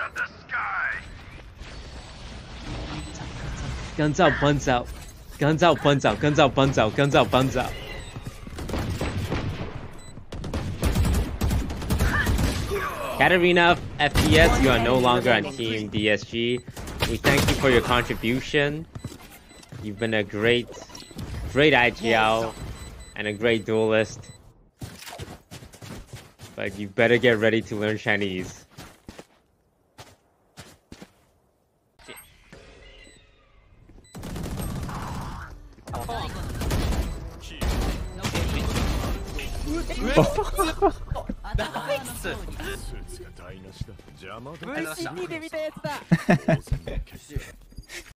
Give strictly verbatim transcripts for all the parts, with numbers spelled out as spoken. Of the sky. Guns out, buns out. Guns out, buns out. Guns out, buns out. Guns out, buns out. Katarina, F P S, you are no longer on Team D S G. We thank you for your contribution. You've been a great, great I G L and a great duelist. But you better get ready to learn Chinese.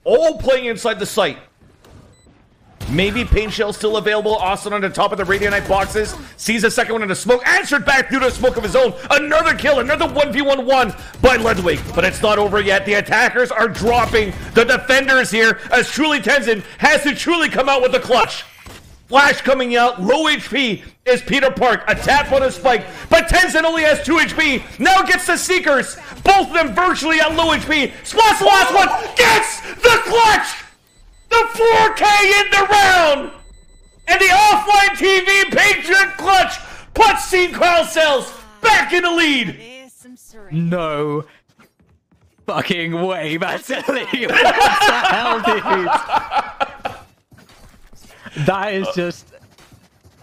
All playing inside the site. Maybe paint shell still available. Austin on the top of the radionite boxes. Sees a second one in the smoke. Answered back due to a smoke of his own. Another kill. Another one v one one by Ledwig. But it's not over yet. The attackers are dropping the defenders here as truly Tenzin has to truly come out with the clutch. Flash coming out, low H P is Peter Park, a tap on a spike, but Tenzin only has two H P, now gets the Seekers, both of them virtually at low H P, Splats the last one, gets the clutch! The four K in the round! And the offline T V Patriot clutch puts Steve Crowsells back in the lead! No fucking way, that's what the hell, dude? That is just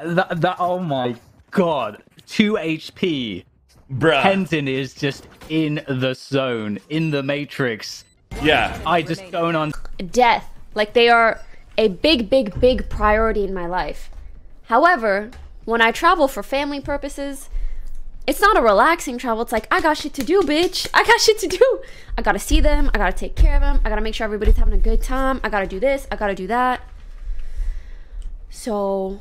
that, that oh my god. two H P. Bruh. Kenton is just in the zone, in the matrix. Yeah. I just don't on death. Like they are a big, big, big priority in my life. However, when I travel for family purposes, it's not a relaxing travel. It's like, I got shit to do, bitch. I got shit to do. I gotta see them. I gotta take care of them. I gotta make sure everybody's having a good time. I gotta do this. I gotta do that. So,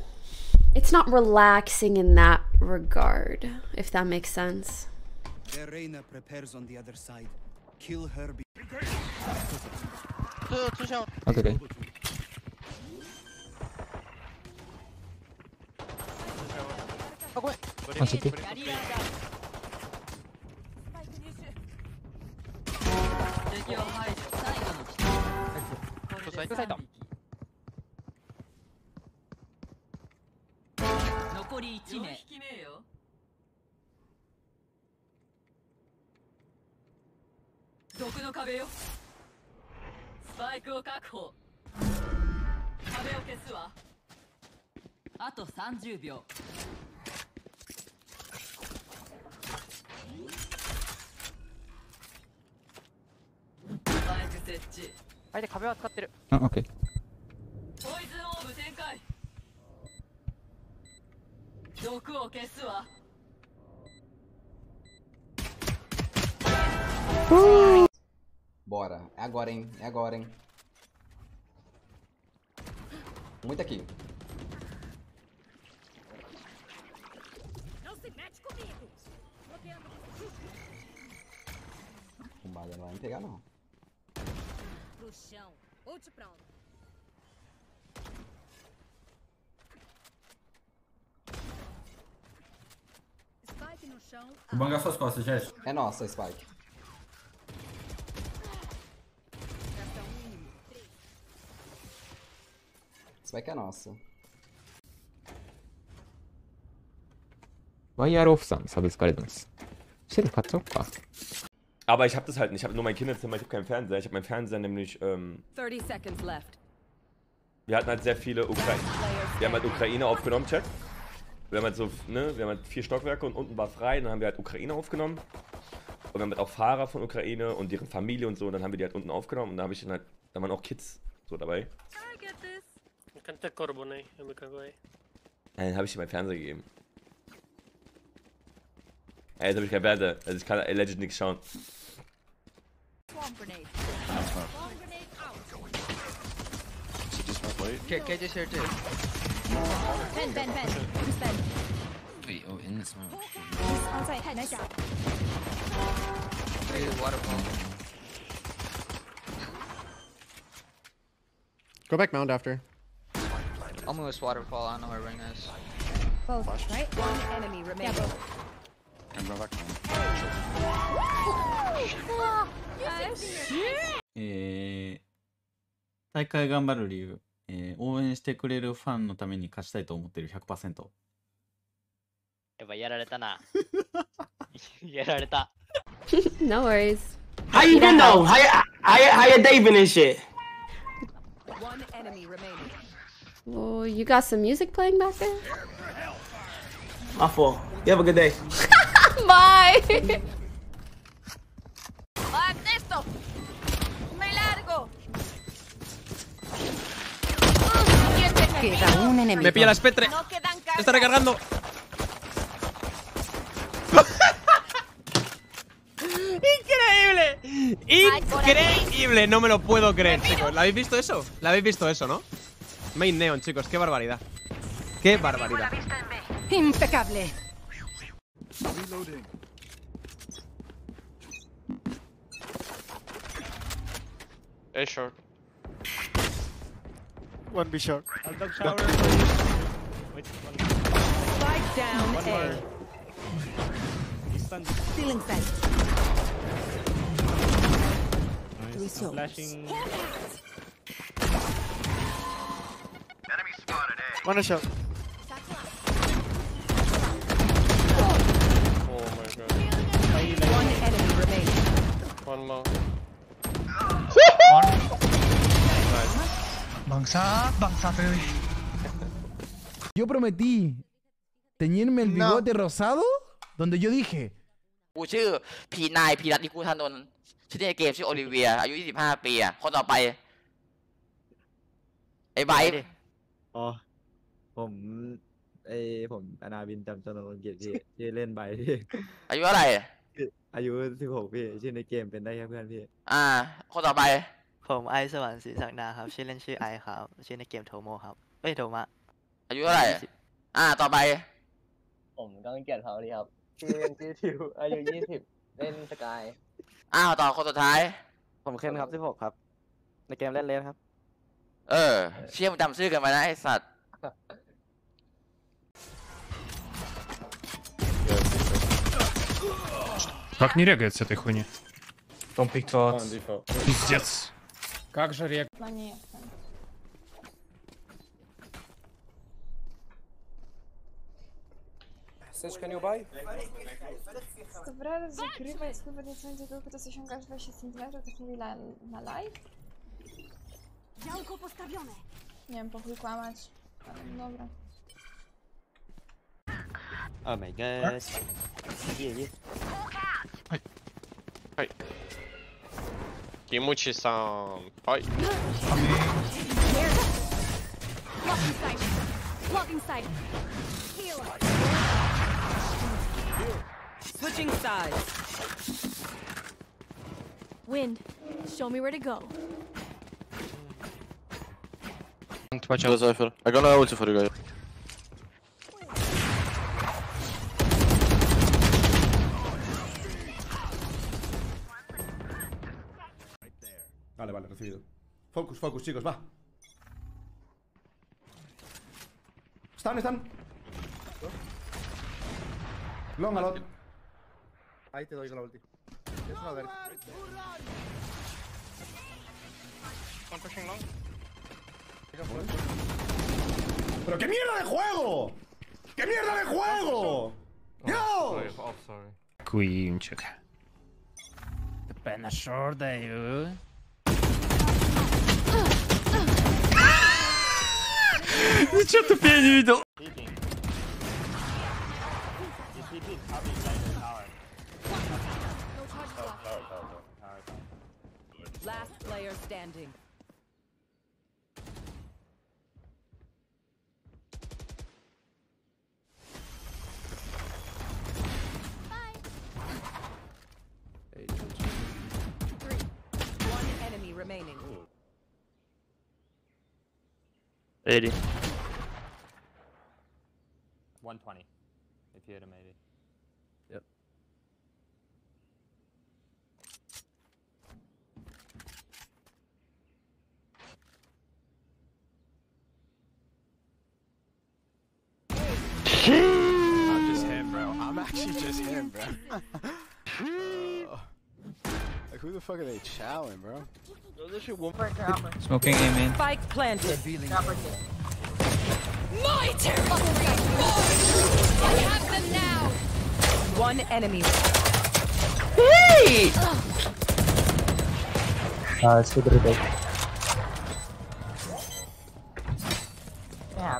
it's not relaxing in that regard, if that makes sense. The Reina prepares on the other side. Kill her. Okay. Okay. Oh, okay. Bora, é agora, hein? É agora, hein? Muito aqui. Não se mete comigo. O bala não vai me pegar não. Pro chão, ou de pronto. O bangar suas costas, Jess. É nossa, Spike. Spike é nossa. War Jahr auf Sams, habe ich es gerade uns. Shit, Katze, Katze. Aber ich habe das halt nicht. Ich habe nur mein Kinderzimmer, ich habe keinen Fernseher. Ich habe meinen Fernseher nämlich. Ähm, wir hatten halt sehr viele Ukraine. Wir haben halt Ukraine aufgenommen, check. Wir haben halt so, ne, wir haben halt vier Stockwerke und unten war frei, dann haben wir halt Ukraine aufgenommen. Und wir haben halt auch Fahrer von Ukraine und deren Familie und so, und dann haben wir die halt unten aufgenommen und da habe ich dann halt, da waren auch Kids so dabei. Dann habe ich dir meinen Fernseher gegeben. Ey, jetzt habe ich keinen Fernseher, also ich kann legit nichts schauen. Ben, Ben, Ben. Who's Ben? Wait, oh, in this one. He's outside, head, nice shot. Hey, waterfall. Go back mound after. Almost waterfall, I don't know where Reina is. Both, right? One enemy remaining. Yeah, both. And go back mound. えー、大会頑張る理由、えー、応援してくれるファンのために勝ちたいと思ってる ひゃくパーセント。やっぱやられたな。やられた。No worries. How you even know? How you, how you, how you diving and shit? One enemy remaining. Oh, you got some music playing back there? My fault. You have a good day. Bye. Me pilla la Spectre. Está recargando. Increíble. Increíble. No me lo puedo creer, chicos. ¿La habéis visto eso? ¿La habéis visto eso, no? Main Neon, chicos. Qué barbaridad. Qué barbaridad. Impecable. A short. One be short. I'll duck shower. Wait, one. Spike down. One more. He's stunned. Stealing sight. Nice. Flashing. Enemy spotted A. One shot. Oh my god. One enemy remaining. One more. Yo prometí teñirme el bigote no. rosado, donde yo dije. Oh, I'm I'm อายุเท่าไหร่อายุสิบหกพี่ชื่อเล่นใบอ่าคนต่อไปผมไอซ์สวรรค์ศรีศักดาครับชื่อเล่นชื่อไอครับชื่อในเกมโทโมครับเอ้ยโทมะอายุเท่าไหร่อ่าต่อไปผมกำลังเกลียดเขาดิครับเกมเกลียดผิวอายุยี่สิบเล่นสกายอ้าวต่อคนสุดท้ายผมเข้มครับสิบหกครับในเกมเล่นเล่นครับเออเชี่ยมจำชื่อกันมาได้ไอ้สัตว์ Как не регает с этой хуйни? Том пикт фалат. Пиздец. Как же рег... Сечка не убай? Собрали закрывай, выводи центр группы, то сочем каждый двадцать сантиметров, так не вилай на лайк. Ялку поставленная. Не, похуй кламать. Добро. Oh my god. Yeah. Hi. Hi. Kimuchi-san. Hi. Locking side. Switching sides. Wind. Show me where to go. Watch out. I got no ulti for you guys. Vale, vale, recibido. Focus, focus, chicos, va. Están, están. Long a lot. Ahí te doy con la ulti. Es una verde. One pushing long. ¡Pero qué mierda de juego! ¡Qué mierda de juego! ¡Dios! Queen, chica. Depende short de you. Ничего тупее не видел. Last player standing. Bye. Three. One enemy remaining. eighty. one twenty. If you hit him, maybe. Yep. I'm just him, bro. I'm actually just him, bro. who the fuck are they chowing, bro? Smoking A, man. Spike planted. My terrible reward! I have them now! One enemy. Hey! Ah, it's super big. Yeah.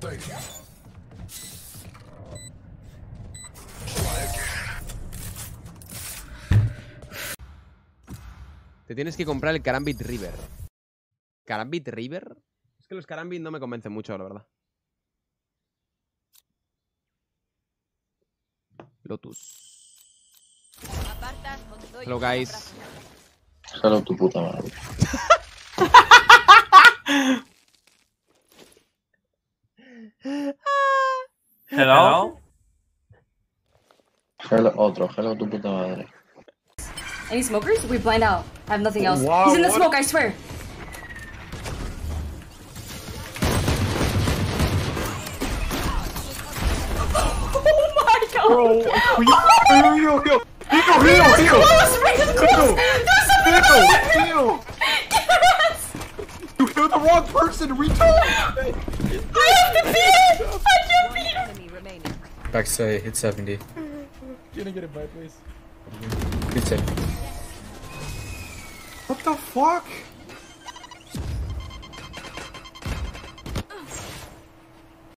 Thank you. Te tienes que comprar el Karambit River. ¿Karambit River? Es que los Karambit no me convencen mucho, la verdad. Lotus. Hello, guys. Hello, tu puta madre. Hello. Hello, otro. Hello, tu puta madre. Any smokers? We blind out. I have nothing else. Wow, he's in the what? Smoke, I swear. Oh my god. Bro, oh yo, yo, yo. Heal, heal, heal. Close, close. Heal, heal. Yes. You killed the wrong person, retard. I have to beat him. I can't beat him. Backside, hit seventy. Can I get a buy, please? Hit seventy. What the fuck?